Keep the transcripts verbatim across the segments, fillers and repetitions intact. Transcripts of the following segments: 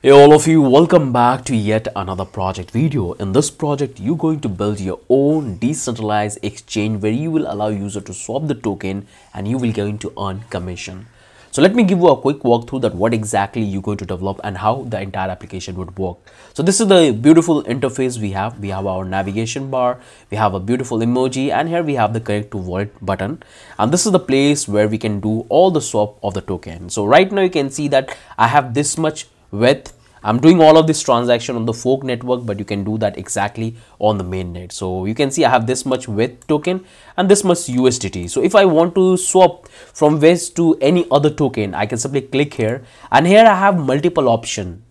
Hey all of you, welcome back to yet another project video. In this project, you're going to build your own decentralized exchange where you will allow user to swap the token and you will going to earn commission. So let me give you a quick walkthrough that what exactly you're going to develop and how the entire application would work. So this is the beautiful interface we have. We have our navigation bar, we have a beautiful emoji, and here we have the connect to wallet button. And this is the place where we can do all the swap of the token. So right now you can see that I have this much W E T H. I'm doing all of this transaction on the fork network, but you can do that exactly on the mainnet. So you can see I have this much W E T H token and this much U S D T. So if I want to swap from W E T H to any other token, I can simply click here, and here I have multiple options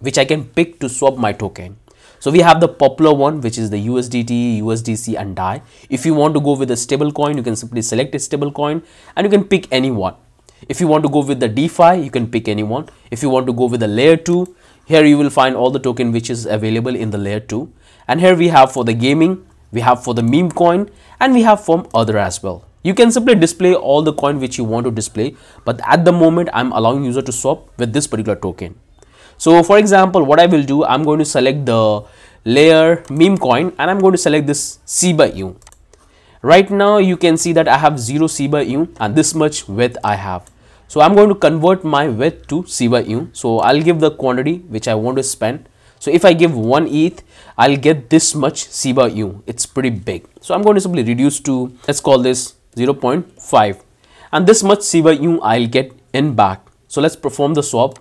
which I can pick to swap my token. So we have the popular one, which is the U S D T, U S D C and Dai. If you want to go with a stable coin, you can simply select a stable coin and you can pick any one. If you want to go with the DeFi, you can pick anyone. If you want to go with the layer two, here you will find all the token which is available in the layer two. And here we have for the gaming, we have for the meme coin, and we have from other as well. You can simply display all the coin which you want to display, but at the moment I'm allowing user to swap with this particular token. So for example, what I will do, I'm going to select the layer meme coin and I'm going to select this C B Y U. Right now you can see that I have zero C B Y U and this much W E T H I have. So I'm going to convert my W E T H to C B Y U. So I'll give the quantity which I want to spend. So if I give one E T H, I'll get this much C B Y U. It's pretty big. So I'm going to simply reduce to, let's call this zero point five. And this much C B Y U I'll get in back. So let's perform the swap.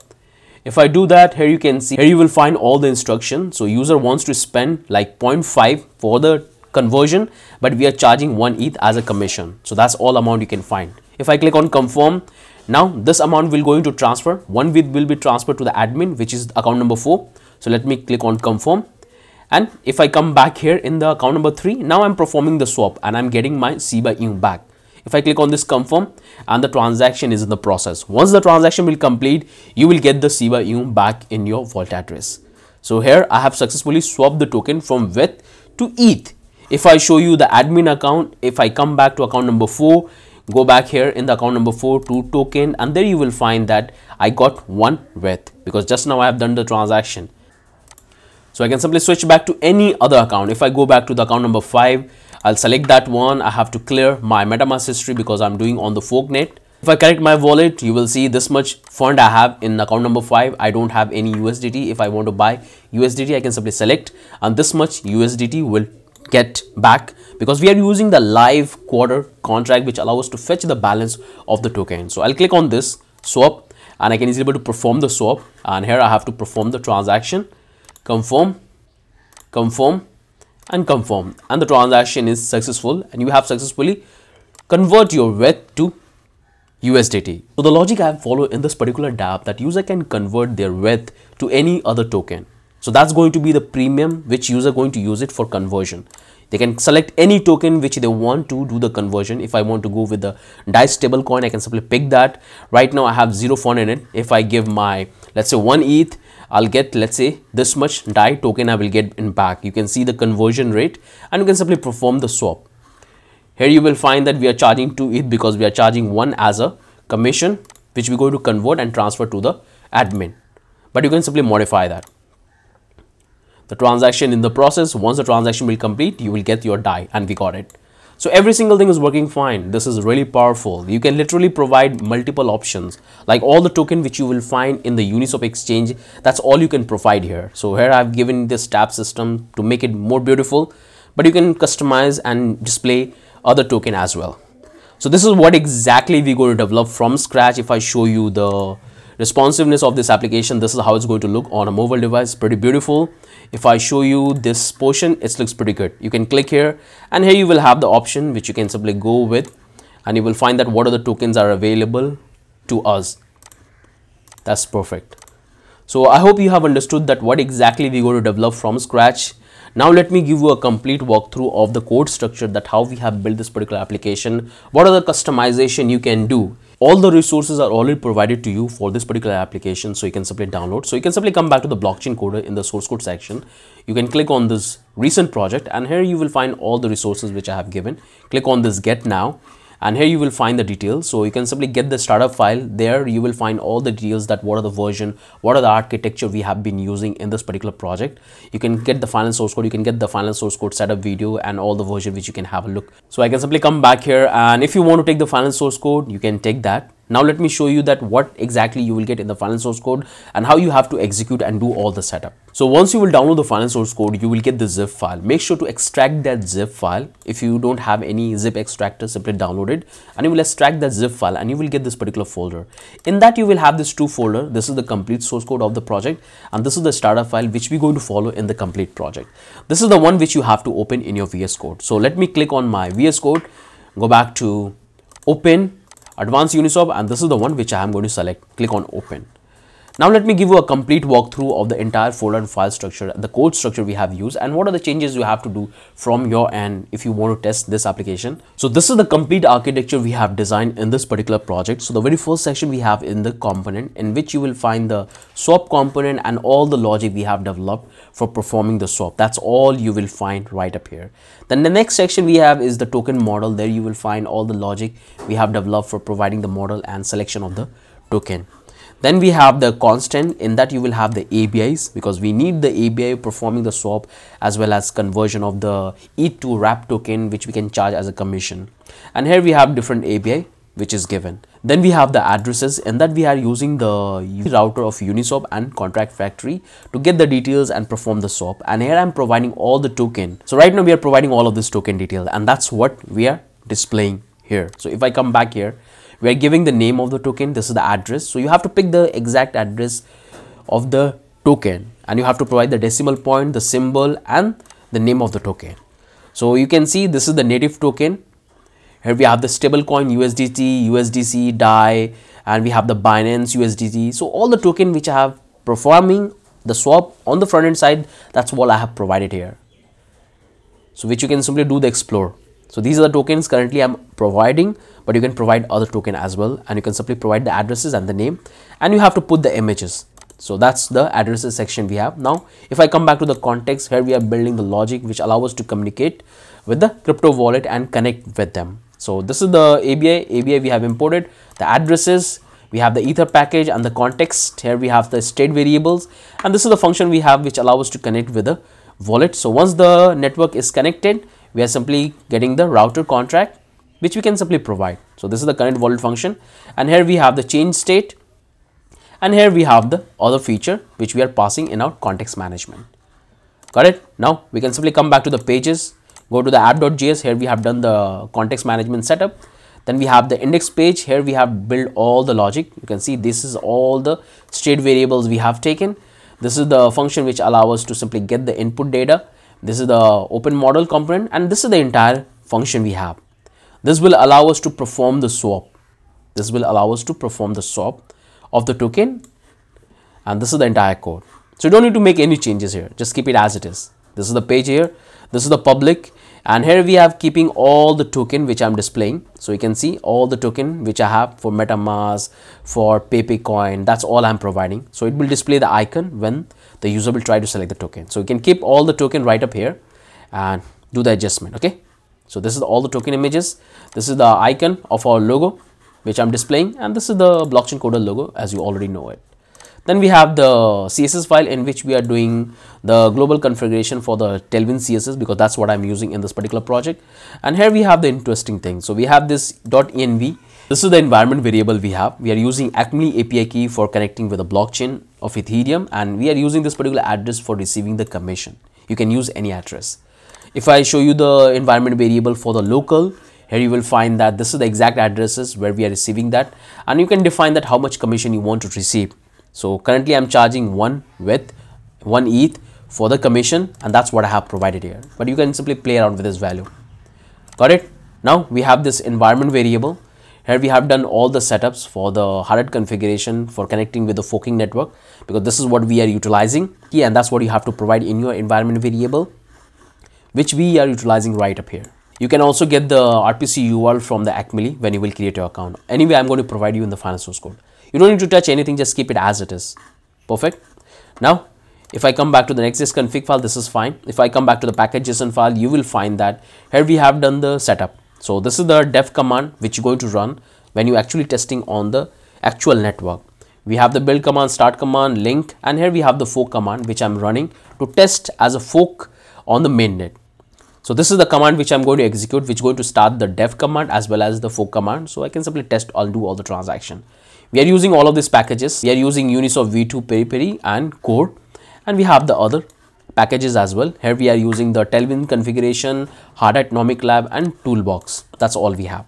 If I do that, here you can see, here you will find all the instructions. So user wants to spend like zero point five for the conversion, but we are charging one E T H as a commission. So that's all amount you can find. If I click on confirm, now this amount will go into transfer. One W E T H will be transferred to the admin, which is account number four. So let me click on confirm. And if I come back here in the account number three, now I'm performing the swap and I'm getting my C B Y U back. If I click on this confirm, and the transaction is in the process. Once the transaction will complete, you will get the C B Y U back in your vault address. So here I have successfully swapped the token from W E T H to E T H. If I show you the admin account, if I come back to account number four, go back here in the account number four to token, and there you will find that I got one W E T H because just now I have done the transaction. So I can simply switch back to any other account. If I go back to the account number five, I'll select that one. I have to clear my MetaMask history because I'm doing on the forknet. If I connect my wallet, you will see this much fund I have in account number five. I don't have any U S D T. If I want to buy U S D T, I can simply select, and this much U S D T will get back because we are using the live quarter contract which allows us to fetch the balance of the token. So I'll click on this swap and I can easily be able to perform the swap, and here I have to perform the transaction, confirm, confirm and confirm, and the transaction is successful and you have successfully convert your W E T H to U S D T. So the logic I have followed in this particular Dapp that user can convert their W E T H to any other token. So that's going to be the premium which user going to use it for conversion. They can select any token which they want to do the conversion. If I want to go with the Dai stable coin, I can simply pick that. Right now I have zero fund in it. If I give my, let's say one E T H, I'll get, let's say this much Dai token I will get in back. You can see the conversion rate and you can simply perform the swap. Here you will find that we are charging two E T H because we are charging one as a commission, which we're going to convert and transfer to the admin. But you can simply modify that. The transaction in the process, once the transaction will complete, you will get your Dai, and we got it. So every single thing is working fine. This is really powerful. You can literally provide multiple options, like all the token which you will find in the Uniswap exchange. That's all you can provide here. So here I've given this tab system to make it more beautiful, but you can customize and display other token as well. So this is what exactly we're going to develop from scratch. If I show you the responsiveness of this application, this is how it's going to look on a mobile device. Pretty beautiful. If I show you this portion, it looks pretty good. You can click here and here you will have the option which you can simply go with, and you will find that what are the tokens are available to us. That's perfect. So I hope you have understood that what exactly we're going to develop from scratch. Now let me give you a complete walkthrough of the code structure, that how we have built this particular application, what are the customization you can do. All the resources are already provided to you for this particular application, so you can simply download. So you can simply come back to the blockchain coder in the source code section. You can click on this recent project and here you will find all the resources which I have given. Click on this get now and here you will find the details. So you can simply get the startup file. There you will find all the details, that what are the version, what are the architecture we have been using in this particular project. You can get the final source code, you can get the final source code setup video and all the version which you can have a look. So I can simply come back here, and if you want to take the final source code, you can take that. Now let me show you that what exactly you will get in the final source code and how you have to execute and do all the setup. So once you will download the final source code, you will get the zip file. Make sure to extract that zip file. If you don't have any zip extractor, simply download it and you will extract that zip file and you will get this particular folder. In that you will have this two folder. This is the complete source code of the project and this is the startup file which we're going to follow in the complete project. This is the one which you have to open in your V S Code. So let me click on my V S Code, go back to open, Advanced Uniswap, and this is the one which I am going to select. Click on open. Now let me give you a complete walkthrough of the entire folder and file structure, the code structure we have used, and what are the changes you have to do from your end if you want to test this application. So this is the complete architecture we have designed in this particular project. So the very first section we have in the component, in which you will find the swap component and all the logic we have developed for performing the swap. That's all you will find right up here. Then the next section we have is the token model. There you will find all the logic we have developed for providing the model and selection of the token. Then we have the constant, in that you will have the A B Is, because we need the A B I performing the swap as well as conversion of the E T H to wrap token, which we can charge as a commission. And here we have different A B I which is given. Then we have the addresses, in that we are using the router of Uniswap and contract factory to get the details and perform the swap. And here I'm providing all the token. So right now we are providing all of this token detail, and that's what we are displaying here. So if I come back here, we are giving the name of the token. This is the address. So you have to pick the exact address of the token and you have to provide the decimal point, the symbol and the name of the token. So you can see this is the native token. Here we have the stablecoin U S D T, U S D C, Dai, and we have the Binance U S D T. So all the token which I have performing the swap on the front end side, that's what I have provided here. So which you can simply do the explore. So these are the tokens currently I'm providing, but you can provide other token as well, and you can simply provide the addresses and the name, and you have to put the images. So that's the addresses section we have. Now if I come back to the context, here we are building the logic which allows us to communicate with the crypto wallet and connect with them. So this is the A B I, A B I we have imported, the addresses, we have the ether package and the context. Here we have the state variables, and this is the function we have which allows us to connect with the wallet. So once the network is connected, we are simply getting the router contract which we can simply provide. So this is the current wallet function, and here we have the change state, and here we have the other feature which we are passing in our context management. Got it? Now we can simply come back to the pages, go to the app dot J S. Here we have done the context management setup. Then we have the index page. Here we have built all the logic. You can see this is all the state variables we have taken. This is the function which allows us to simply get the input data. This is the open model component, and this is the entire function we have. This will allow us to perform the swap. This will allow us to perform the swap of the token, and this is the entire code. So you don't need to make any changes here. Just keep it as it is. This is the page here. This is the public, and here we have keeping all the token which I'm displaying. So you can see all the token which I have for MetaMask, for PEPE coin. That's all I'm providing. So it will display the icon when the user will try to select the token. So you can keep all the token right up here and do the adjustment. Okay. So this is all the token images. This is the icon of our logo, which I'm displaying. And this is the blockchain coder logo, as you already know it. Then we have the C S S file, in which we are doing the global configuration for the Tailwind C S S, because that's what I'm using in this particular project. And here we have the interesting thing. So we have this .env. This is the environment variable we have. We are using Alchemy A P I key for connecting with the blockchain of Ethereum, and we are using this particular address for receiving the commission. You can use any address. If I show you the environment variable for the local, here you will find that this is the exact addresses where we are receiving that, and you can define that how much commission you want to receive. So currently I'm charging one W E T H, one E T H for the commission, and that's what I have provided here. But you can simply play around with this value. Got it? Now we have this environment variable. Here we have done all the setups for the Hardhat configuration for connecting with the forking network, because this is what we are utilizing here, and that's what you have to provide in your environment variable, which we are utilizing right up here. You can also get the R P C U R L from the Alchemy when you will create your account. Anyway, I'm going to provide you in the final source code. You don't need to touch anything, just keep it as it is. Perfect. Now, if I come back to the next config file, this is fine. If I come back to the package.json file, you will find that here we have done the setup. So this is the dev command which you're going to run when you actually testing on the actual network. We have the build command, start command, link, and here we have the fork command which I'm running to test as a fork on the mainnet. So this is the command which I'm going to execute, which is going to start the dev command as well as the fork command. So I can simply test, I'll do all the transaction. We are using all of these packages. We are using Unisoc V two, Periphery and Core, and we have the other packages as well. Here we are using the Tailwind configuration, Hardhat Nomic Lab and Toolbox. That's all we have.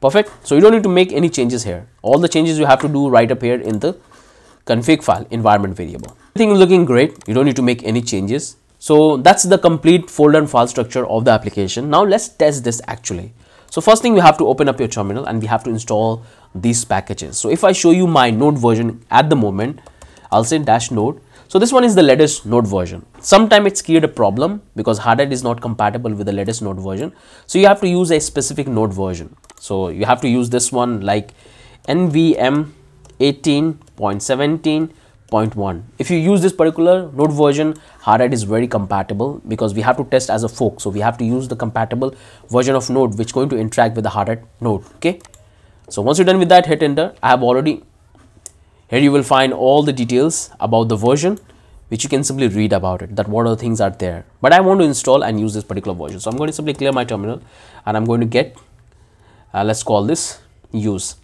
Perfect. So you don't need to make any changes here. All the changes you have to do right up here in the config file environment variable. Everything is looking great. You don't need to make any changes. So that's the complete folder and file structure of the application. Now let's test this actually. So first thing, we have to open up your terminal and we have to install these packages. So if I show you my node version at the moment, I'll say dash node. So this one is the latest node version. Sometimes it's created a problem because Hardhat is not compatible with the latest node version. So you have to use a specific node version. So you have to use this one like N V M eighteen point seventeen point one. If you use this particular node version, Hardhat is very compatible because we have to test as a fork. So we have to use the compatible version of node which is going to interact with the Hardhat node. Okay. So once you're done with that, hit enter. I have already. Here you will find all the details about the version, which you can simply read about it, that what other things are there. But I want to install and use this particular version. So I'm going to simply clear my terminal and I'm going to get, uh, let's call this use.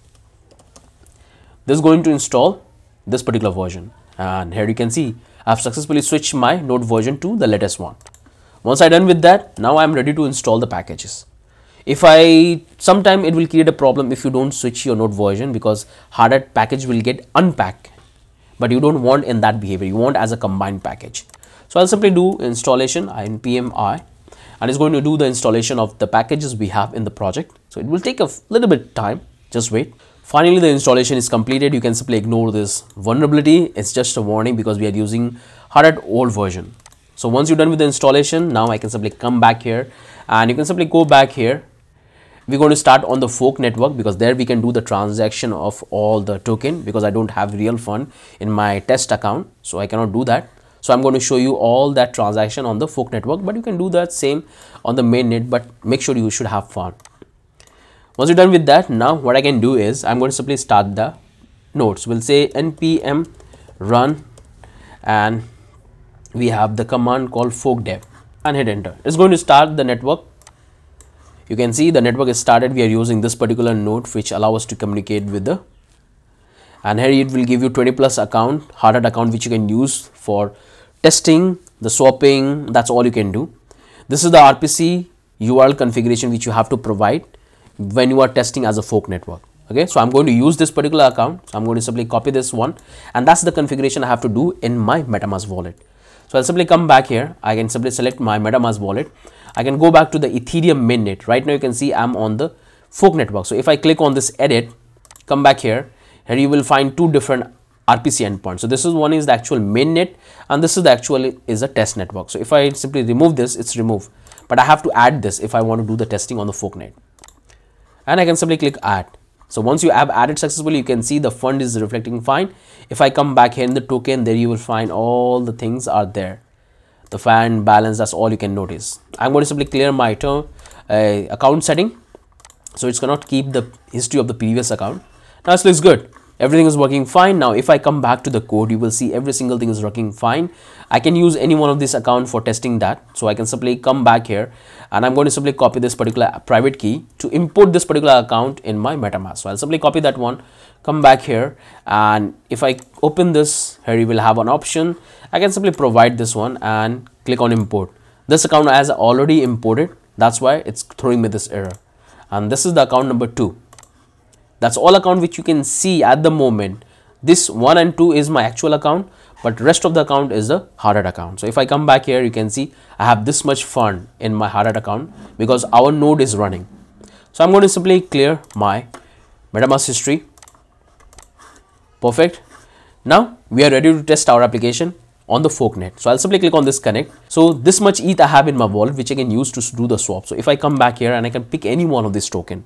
This is going to install this particular version. And here you can see I've successfully switched my node version to the latest one. Once I'm done with that, now I'm ready to install the packages. If I, sometime it will create a problem if you don't switch your node version because Hardhat package will get unpacked, but you don't want in that behavior, you want as a combined package. So I'll simply do installation npm i, and it's going to do the installation of the packages we have in the project. So it will take a little bit time, just wait. Finally, the installation is completed. You can simply ignore this vulnerability. It's just a warning because we are using Hardhat old version. So once you're done with the installation, now I can simply come back here and you can simply go back here. We're going to start on the fork network because there we can do the transaction of all the token because I don't have real fund in my test account. So I cannot do that. So I'm going to show you all that transaction on the fork network, but you can do that same on the mainnet, but make sure you should have fund. Once you're done with that, now what I can do is I'm going to simply start the nodes. We'll say npm run and we have the command called fork dev and hit enter. It's going to start the network. You can see the network is started. We are using this particular node which allow us to communicate with the, and here it will give you twenty plus account, Hardhat account, which you can use for testing, the swapping. That's all you can do. This is the R P C U R L configuration which you have to provide when you are testing as a fork network. Okay, so I'm going to use this particular account. So I'm going to simply copy this one, and that's the configuration I have to do in my MetaMask wallet. So I'll simply come back here. I can simply select my MetaMask wallet. I can go back to the Ethereum mainnet. Right now you can see I'm on the fork network. So if I click on this edit, come back here, here you will find two different R P C endpoints. So this is one is the actual mainnet and this is the actual is a test network. So if I simply remove this, it's removed. But I have to add this if I want to do the testing on the forknet. And I can simply click add. So once you have added successfully, you can see the fund is reflecting fine. If I come back here in the token, there you will find all the things are there. The fan balance, that's all you can notice. I'm going to simply clear my term, uh, account setting. So it's going to keep the history of the previous account. Now it looks good. Everything is working fine. Now if I come back to the code, you will see every single thing is working fine. I can use any one of this account for testing that. So I can simply come back here and I'm going to simply copy this particular private key to import this particular account in my MetaMask. So I'll simply copy that one, come back here, and if I open this, here you will have an option. I can simply provide this one and click on import. This account has already imported. That's why it's throwing me this error. And this is the account number two. That's all account which you can see at the moment. This one and two is my actual account, but rest of the account is the Hardhat account. So if I come back here, you can see I have this much fund in my Hardhat account because our node is running. So I'm going to simply clear my MetaMask history. Perfect. Now we are ready to test our application on the forknet. So I'll simply click on this connect. So this much E T H I have in my wallet, which I can use to do the swap. So if I come back here and I can pick any one of this token,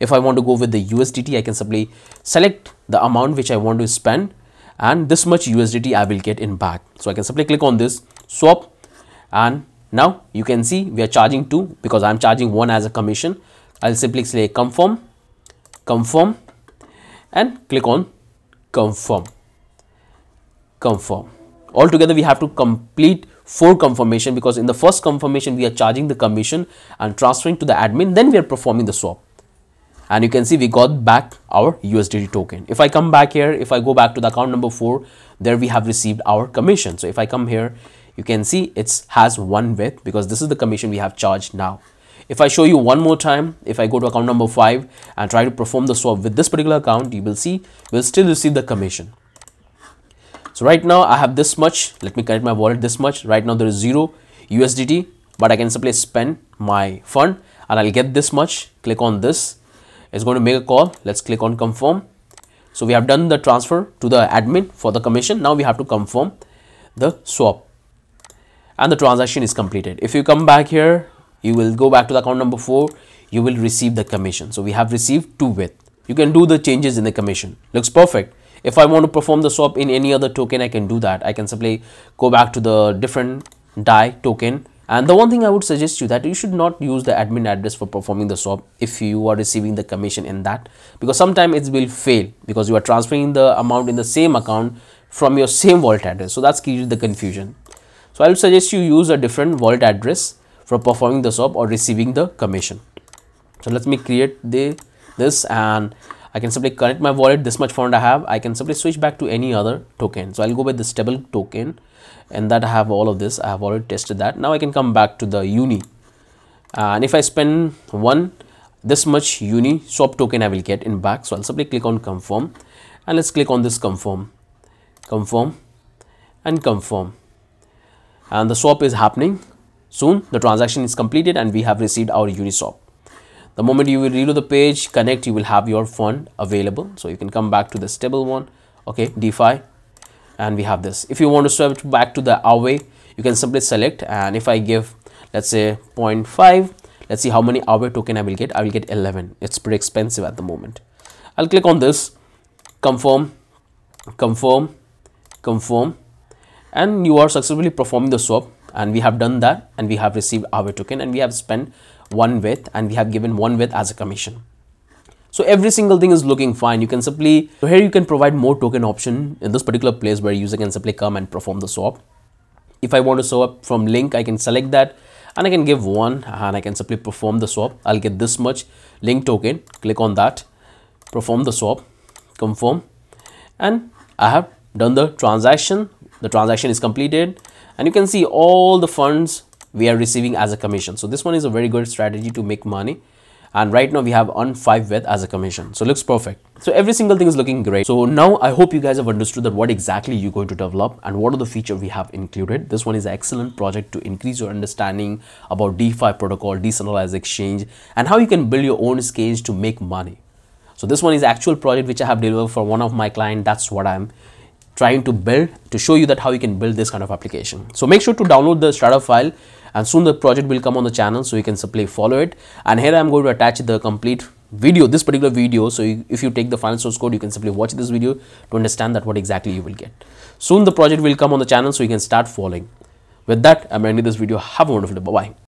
if I want to go with the U S D T, I can simply select the amount which I want to spend and this much U S D T I will get in back. So I can simply click on this swap. And now you can see we are charging two because I'm charging one as a commission. I'll simply say confirm, confirm, and click on confirm, confirm. Altogether, we have to complete four confirmation, because in the first confirmation we are charging the commission and transferring to the admin, then we are performing the swap. And you can see we got back our U S D T token. If I come back here, if I go back to the account number four, there we have received our commission. So if I come here, you can see it has one with, because this is the commission we have charged now. If I show you one more time, if I go to account number five and try to perform the swap with this particular account, you will see we'll still receive the commission. So right now I have this much. Let me connect my wallet this much. Right now there is zero U S D T, but I can simply spend my fund and I'll get this much. Click on this. It's going to make a call. Let's click on confirm. So we have done the transfer to the admin for the commission. Now we have to confirm the swap and the transaction is completed. If you come back here, you will go back to the account number four. You will receive the commission. So we have received two with. You can do the changes in the commission. Looks perfect. If I want to perform the swap in any other token, I can do that. I can simply go back to the different Dai token. And the one thing I would suggest you that you should not use the admin address for performing the swap if you are receiving the commission in that, because sometimes it will fail because you are transferring the amount in the same account from your same wallet address. So that's created the confusion. So I would suggest you use a different wallet address for performing the swap or receiving the commission. So let me create the this and I can simply connect my wallet. This much fund I have. I can simply switch back to any other token. So I'll go with the stable token. And that I have all of this. I have already tested that. Now I can come back to the uni uh, and if I spend one this much uni swap token, I will get in back. So I'll simply click on confirm and let's click on this confirm, confirm and confirm, and the swap is happening soon. The transaction is completed and we have received our uni swap. The moment you will reload the page, connect, you will have your fund available. So you can come back to the stable one. Okay, DeFi. And we have this. If you want to swap back to the Aave, you can simply select. And if I give, let's say zero point five, let's see how many Aave token I will get. I will get eleven. It's pretty expensive at the moment. I'll click on this, confirm, confirm, confirm, and you are successfully performing the swap. And we have done that, and we have received Aave token, and we have spent one with, and we have given one with as a commission. So every single thing is looking fine. You can simply, so here you can provide more token option in this particular place where user can simply come and perform the swap. If I want to swap from link, I can select that and I can give one and I can simply perform the swap. I'll get this much link token, click on that, perform the swap, confirm, and I have done the transaction. The transaction is completed and you can see all the funds we are receiving as a commission. So this one is a very good strategy to make money. And right now we have on five with as a commission. So it looks perfect. So every single thing is looking great. So now I hope you guys have understood that what exactly you're going to develop and what are the features we have included. This one is an excellent project to increase your understanding about DeFi protocol, decentralized exchange, and how you can build your own exchange to make money. So this one is actual project which I have delivered for one of my clients. That's what I'm trying to build to show you that how you can build this kind of application. So make sure to download the startup file. And soon the project will come on the channel so you can simply follow it. And here I'm going to attach the complete video, this particular video. So you, if you take the final source code, you can simply watch this video to understand that what exactly you will get. Soon the project will come on the channel so you can start following. With that, I'm ending this video. Have a wonderful day. Bye-bye.